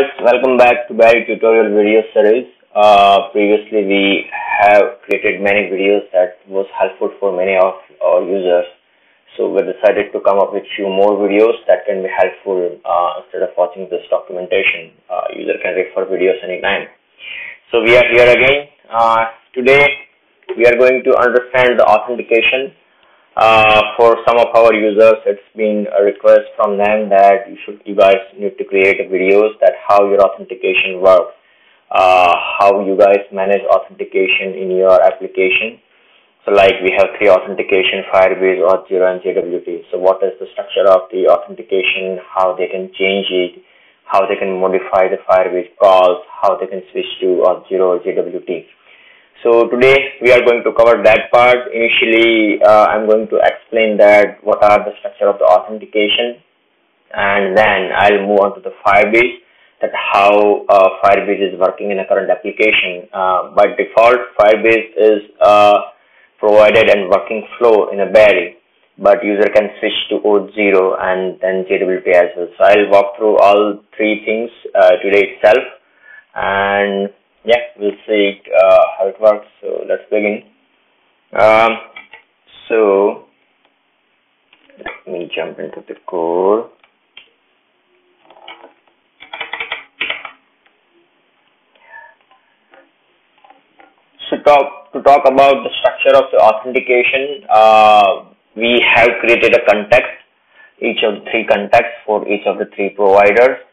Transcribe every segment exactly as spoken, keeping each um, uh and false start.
guys, welcome back to Berry Tutorial Video Series. Uh, previously we have created many videos that was helpful for many of our users. So we decided to come up with few more videos that can be helpful uh, instead of watching this documentation. Uh, user can refer videos anytime. So we are here again. Uh, today we are going to understand the authentication. Uh, for some of our users, it's been a request from them that you should, you guys need to create videos that how your authentication works, uh, how you guys manage authentication in your application. So like we have three authentication: Firebase, auth zero, and J W T. So what is the structure of the authentication, how they can change it, how they can modify the Firebase calls, how they can switch to auth zero or J W T. So today we are going to cover that part. Initially, uh, I'm going to explain that what are the structure of the authentication, and then I'll move on to the Firebase, that how uh, Firebase is working in a current application. Uh, by default, Firebase is uh, provided and working flow in a Berry, but user can switch to auth zero and then J W T as well. So I'll walk through all three things uh, today itself, and yeah, we'll see it, uh, how it works. So let's begin. Um, so let me jump into the code. So talk, to talk about the structure of the authentication, uh, we have created a context, each of the three contexts for each of the three providers,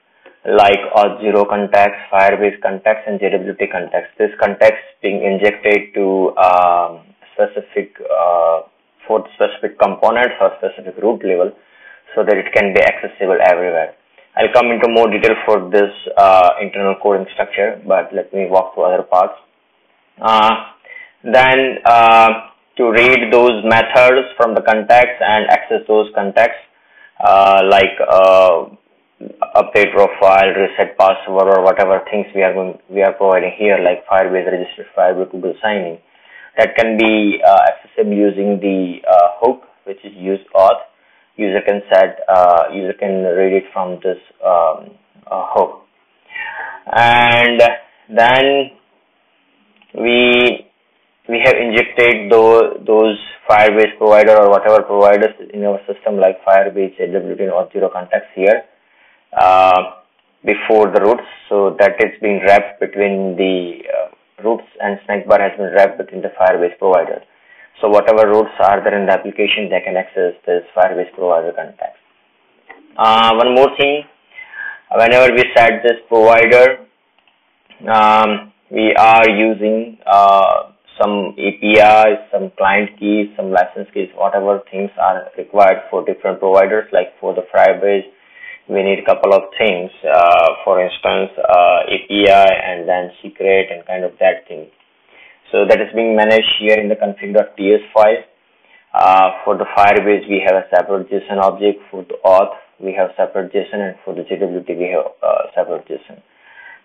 like auth zero contacts, Firebase contacts, and J W T contacts. This context being injected to um, specific uh, for specific components or specific root level, so that it can be accessible everywhere. I'll come into more detail for this uh, internal coding structure, but let me walk through other parts. Uh, then uh, to read those methods from the contacts and access those contacts, uh, like uh, update profile, reset password, or whatever things we are going, we are providing here, like Firebase register, Firebase Google signing, that can be uh, accessible using the uh, hook, which is use auth. User can set, uh, user can read it from this um, uh, hook, and then we we have injected those those Firebase provider or whatever providers in our system, like Firebase, J W T, and auth zero contacts here. Uh, before the roots, so that it's been wrapped between the uh, roots, and Snackbar has been wrapped between the Firebase provider. So whatever roots are there in the application, they can access this Firebase provider context. Uh, one more thing, whenever we set this provider, um, we are using uh, some A P Is, some client keys, some license keys, whatever things are required for different providers. Like for the Firebase, we need a couple of things, uh, for instance, uh, A P I and then secret and kind of that thing. So that is being managed here in the config dot T S file. Uh, for the Firebase, we have a separate JSON object. For the auth, we have separate JSON, and for the J W T, we have uh, separate JSON.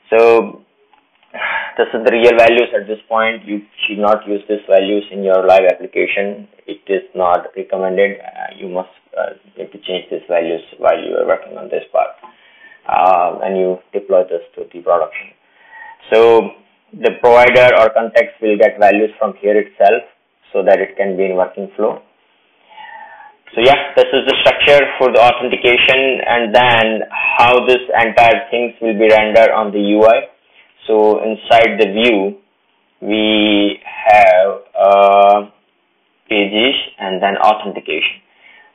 So this is the real values at this point. You should not use these values in your live application. It is not recommended. Uh, you must uh, need to change these values while you are working on this part, uh, and you deploy this to the production. So the provider or context will get values from here itself, so that it can be in working flow. So yeah, this is the structure for the authentication, and then how this entire things will be rendered on the U I. So inside the view, we have uh, pages and then authentication.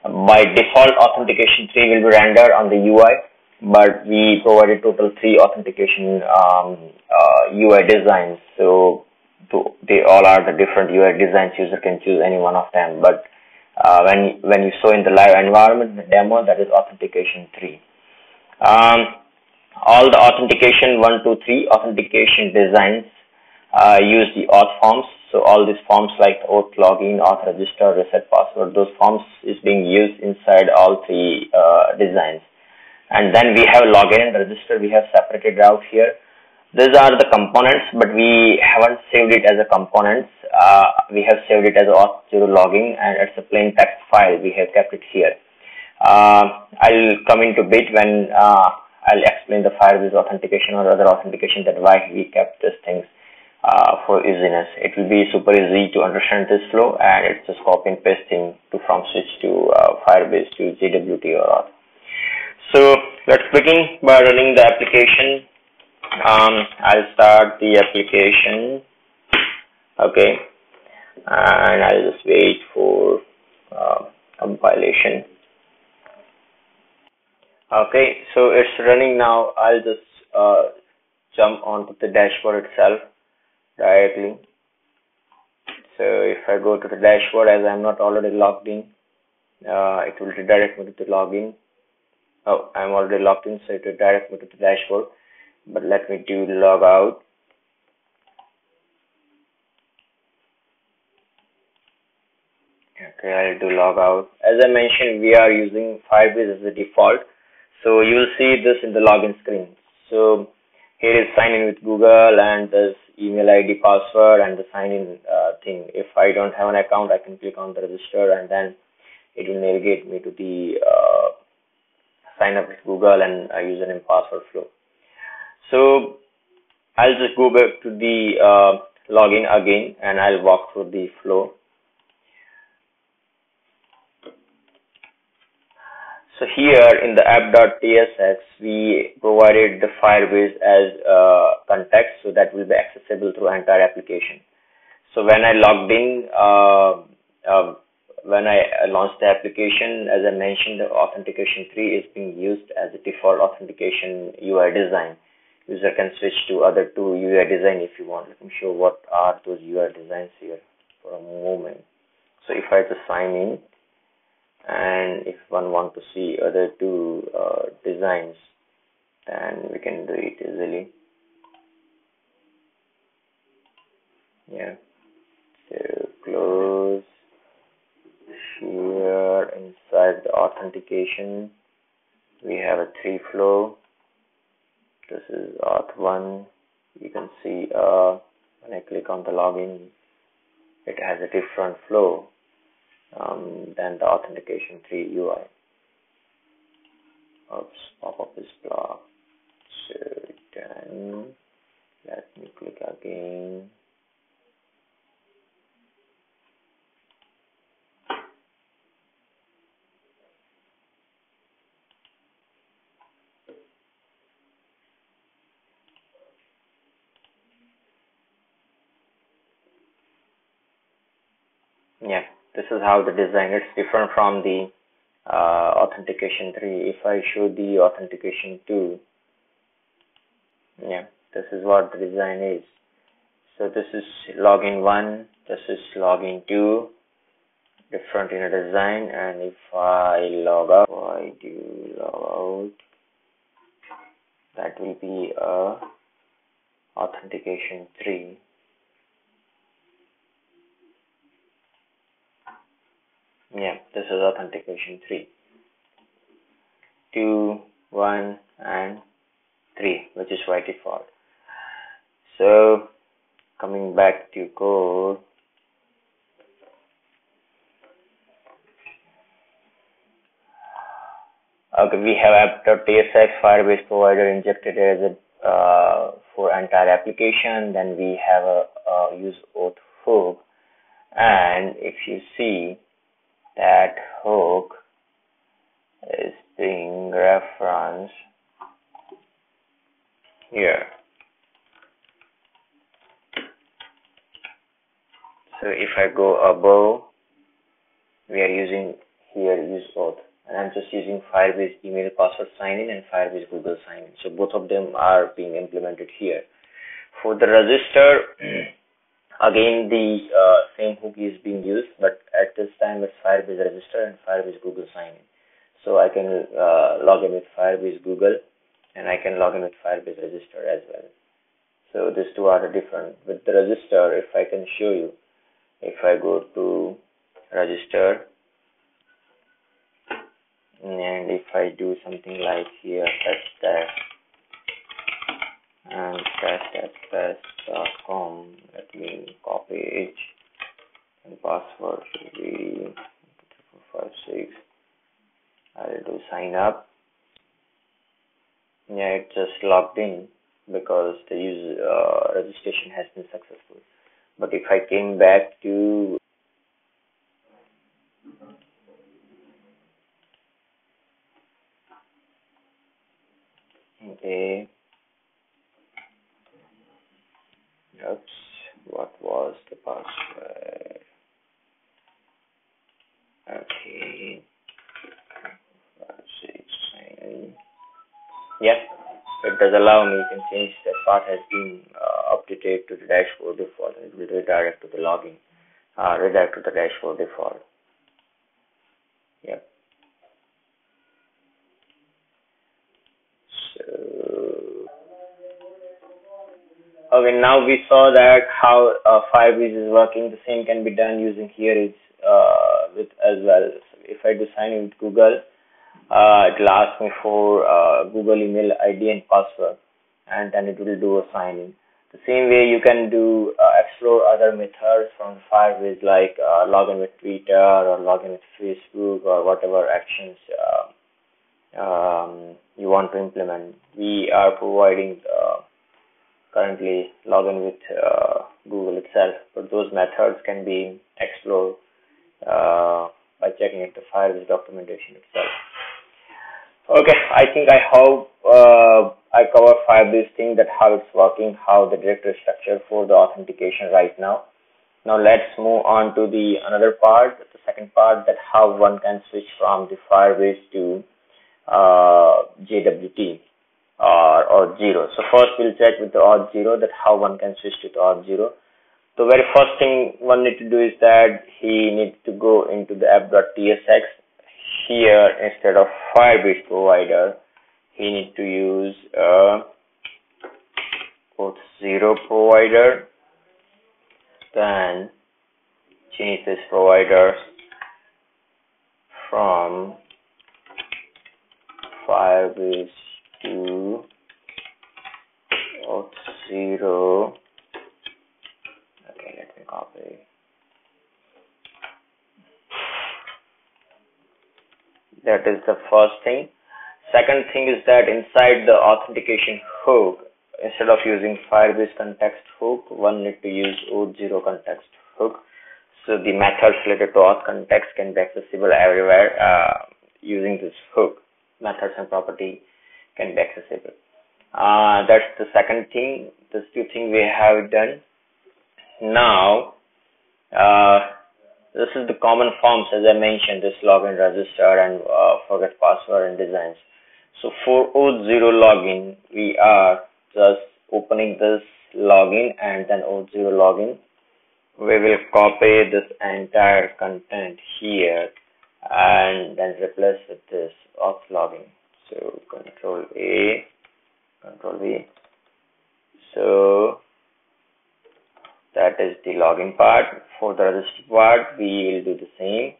By default, authentication three will be rendered on the U I, but we provided total three authentication um, uh, U I designs. So they all are the different U I designs. User can choose any one of them. But uh, when when you saw in the live environment, the demo, that is authentication three. Um, All the authentication one, two, three authentication designs uh, use the auth forms. So all these forms like auth login, auth register, reset password, those forms is being used inside all three uh, designs. And then we have login and register, we have separated out here. These are the components, but we haven't saved it as a components. Uh, we have saved it as auth zero login, and it's a plain text file. We have kept it here. Uh, I'll come into bit when uh, I'll explain the Firebase authentication or other authentication, that why we kept these things uh, for easiness. It will be super easy to understand this flow, and it's just copy and pasting to from switch to uh, Firebase to J W T or Auth. So let's begin by running the application. Um, I'll start the application, okay, and I'll just wait for uh, compilation. Okay, so it's running now. I'll just uh, jump onto the dashboard itself directly. So if I go to the dashboard, as I'm not already logged in, uh, it will redirect me to the login. Oh, I'm already logged in, so it will direct me to the dashboard. But let me do log out. Okay, I'll do log out. As I mentioned, we are using Firebase as the default. So you will see this in the login screen. So here is sign in with Google and this email I D, password, and the sign in uh, thing. If I don't have an account, I can click on the register, and then it will navigate me to the uh, sign up with Google and uh, username password flow. So I'll just go back to the uh, login again, and I'll walk through the flow. So here in the app.tsx, we provided the Firebase as uh, context, so that will be accessible through entire application. So when I logged in, uh, uh, when I launched the application, as I mentioned, the Authentication three is being used as the default authentication U I design. User can switch to other two U I design if you want. Let me show what are those U I designs here for a moment. So if I just sign in, and if one want to see other two uh, designs, then we can do it easily. Yeah. So close, here inside the authentication, we have a three flow. This is auth one. You can see uh, when I click on the login, it has a different flow um, than the authentication three U I. Oops, pop-up is blocked. So then let me click again. Yeah, this is how the design. It's different from the uh, authentication three. If I show the authentication two, yeah, this is what the design is. So this is login one, this is login two, different in a design. And if I log out, I do log out, that will be a authentication three. Yeah, this is authentication three. two, one, and three, which is by default. So, coming back to code. Okay, we have app.tsx Firebase provider injected as a uh, for entire application. Then we have a, a use auth hook, and if you see, that hook is being referenced here. So if I go above, we are using here use auth, and I'm just using Firebase email password sign in and Firebase Google sign in. So both of them are being implemented here. For the register, again, the uh, same hook is being used, but at this time it's Firebase register and Firebase Google sign in. So I can uh, log in with Firebase Google, and I can log in with Firebase register as well. So these two are different. With the register, if I can show you, if I go to register, and if I do something like here, such that and test access dot com, let me copy it, and password should be two four five six. I'll do sign up, Yeah, it just logged in because the user uh, registration has been successful. But if I came back to okay, oops, what was the password? Okay, yes, it does allow me. You can change the path has been uh, updated to the dashboard default, and it will redirect to the login, uh, redirect to the dashboard default. Yep. Okay, now we saw that how uh, Firebase is working. The same can be done using here is uh, with as well. So if I do sign in with Google, uh, it will ask me for uh, Google email I D and password, and then it will do a sign in. The same way you can do uh, explore other methods from Firebase, like uh, login with Twitter or login with Facebook or whatever actions uh, um, you want to implement. We are providing Uh, currently login with uh, Google itself, but those methods can be explored uh, by checking at the Firebase documentation itself. Okay, I think I hope uh, I cover Firebase thing, that how it's working, how the directory structure for the authentication right now. Now let's move on to the another part, the second part, that how one can switch from the Firebase to uh, J W T. Or auth zero. So first we'll check with the auth zero that how one can switch to auth zero. The very first thing one need to do is that he needs to go into the app.tsx. Here instead of Firebase provider, he needs to use uh, auth zero provider. Then change this provider from Firebase to auth zero. Okay, let me copy. That is the first thing. Second thing is that inside the authentication hook, instead of using Firebase context hook, one need to use auth zero context hook. So the methods related to auth context can be accessible everywhere uh, using this hook. Methods and property can be accessible. Uh, that's the second thing. These two things we have done. Now, uh, this is the common forms, as I mentioned, this login, register, and uh, forget password and designs. So for auth zero login, we are just opening this login and then auth zero login. We will copy this entire content here and then replace with this auth login. So control A, control V. So that is the login part. For the register part, we will do the same.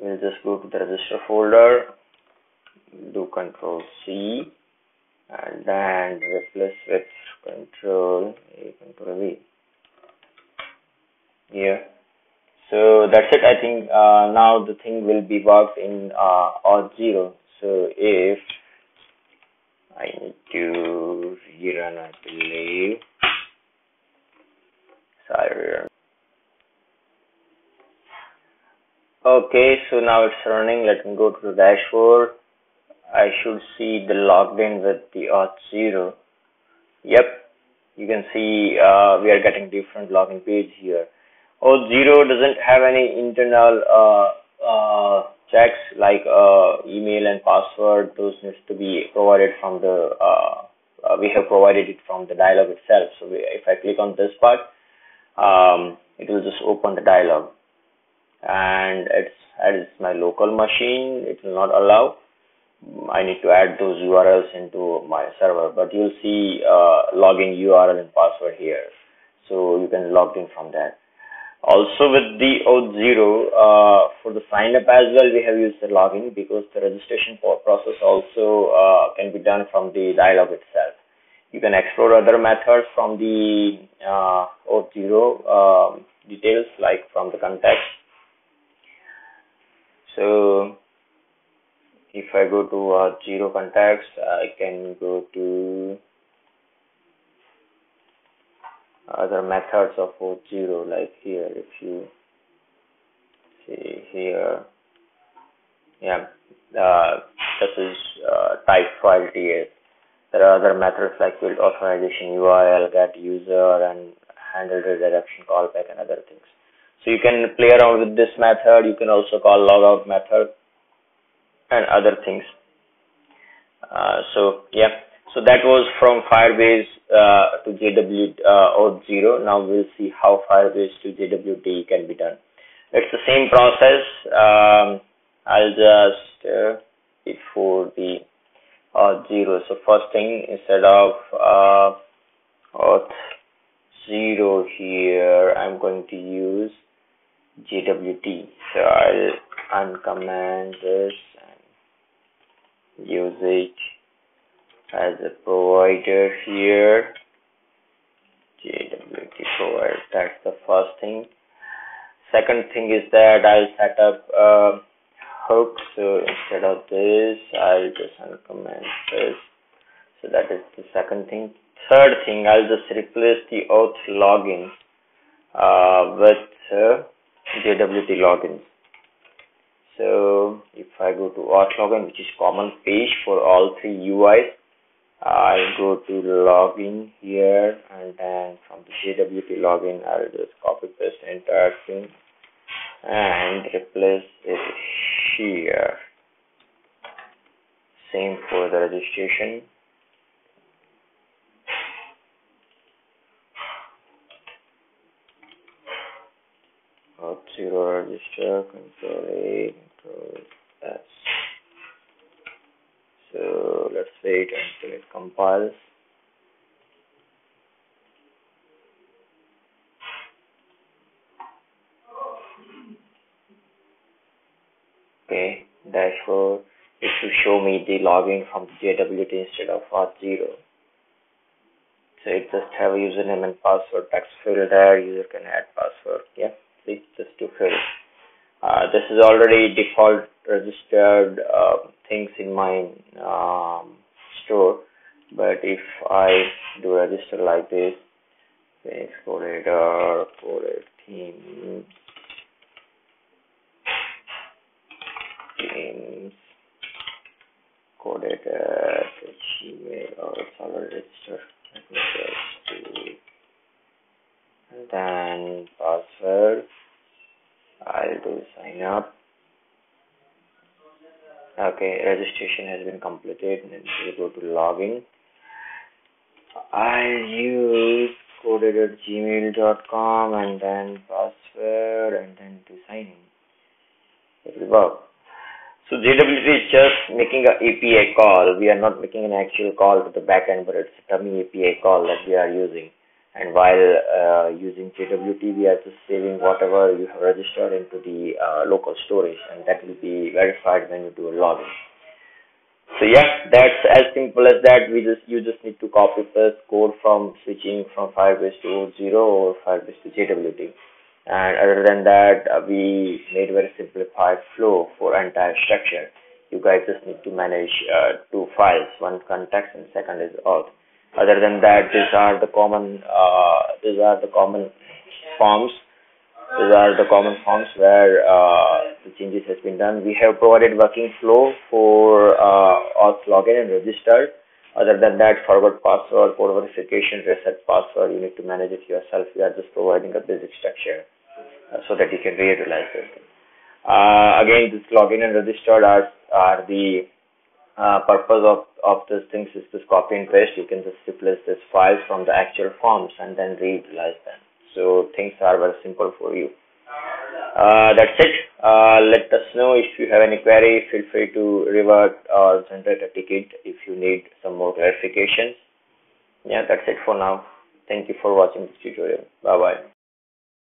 We'll just go to the register folder, do control C, and then replace with control A, control V. Yeah. So that's it. I think uh, now the thing will be worked in uh, auth zero. So if I need to rerun, I believe. Sorry. Okay, so now it's running. Let me go to the dashboard. I should see the logged in with the auth zero. Yep, you can see uh, we are getting different login page here. auth zero doesn't have any internal uh, uh, checks like uh, email and password. Those needs to be provided from the uh, uh, we have provided it from the dialog itself. So we, if I click on this part, um, it will just open the dialog, and it's as my local machine, it will not allow. I need to add those U R Ls into my server, but you'll see uh, login U R L and password here, so you can log in from that. Also with the auth zero, uh, for the sign up as well, we have used the login because the registration process also uh, can be done from the dialog itself. You can explore other methods from the uh, auth zero um, details, like from the context. So if I go to auth zero contacts, I can go to other methods of auth zero, like here, if you see here, yeah, uh, this is uh, type file T S. There are other methods like build authorization U R L, get user, and handle redirection callback and other things. So you can play around with this method. You can also call logout method and other things. Uh, so yeah, so that was from Firebase uh, to J W T uh, auth zero. Now we'll see how Firebase to J W T can be done. It's the same process. Um, I'll just uh, before the auth zero. So first thing, instead of uh, auth zero here, I'm going to use J W T. So I'll uncomment this and use it as a provider here. J W T provider. That's the first thing. Second thing is that I'll set up a hook. So instead of this, I'll just uncomment this. So that is the second thing. Third thing, I'll just replace the auth login uh, with uh, J W T login. So if I go to auth login, which is common page for all three U Is, I'll go to login here, and then from the J W T login, I'll just copy paste the entire thing and replace it here. Same for the registration. auth zero register, control A, control S. So let's wait until it compiles. Okay, dashboard. It should show me the login from the J W T instead of auth zero. So it just have a username and password text field there. User can add password. Yeah. Just to fill it. Uh, this is already default registered uh, things in my um, store, but if I do register like this, say explorator, explorator themes, themes, coded at Gmail, or it's already registered. Let me just do it. And then password, I'll do sign up. Okay, registration has been completed, and then we'll go to login. I'll use coded at gmail dot com and then password and then to sign in. It will work. So J W T is just making an A P I call. We are not making an actual call to the backend, but it's a dummy A P I call that we are using. And while uh, using J W T, we are just saving whatever you have registered into the uh, local storage, and that will be verified when you do a login. So yeah, that's as simple as that. We just you just need to copy paste code from switching from Firebase to auth zero or Firebase to J W T. And other than that, uh, we made very simplified flow for entire structure. You guys just need to manage uh, two files: one contacts and second is auth. Other than that, these are the common uh, these are the common forms. These are the common forms where uh, the changes has been done. We have provided working flow for uh, auth login and register. Other than that, forgot password, code verification, reset password. You need to manage it yourself. We are just providing a basic structure uh, so that you can realize this. Uh, again, this login and register are are the Uh, purpose of, of these things is just copy and paste. You can just replace these files from the actual forms and then reutilize them. So things are very simple for you. Uh, that's it. Uh, let us know if you have any query. Feel free to revert or generate a ticket if you need some more clarifications. Yeah, that's it for now. Thank you for watching this tutorial. Bye-bye.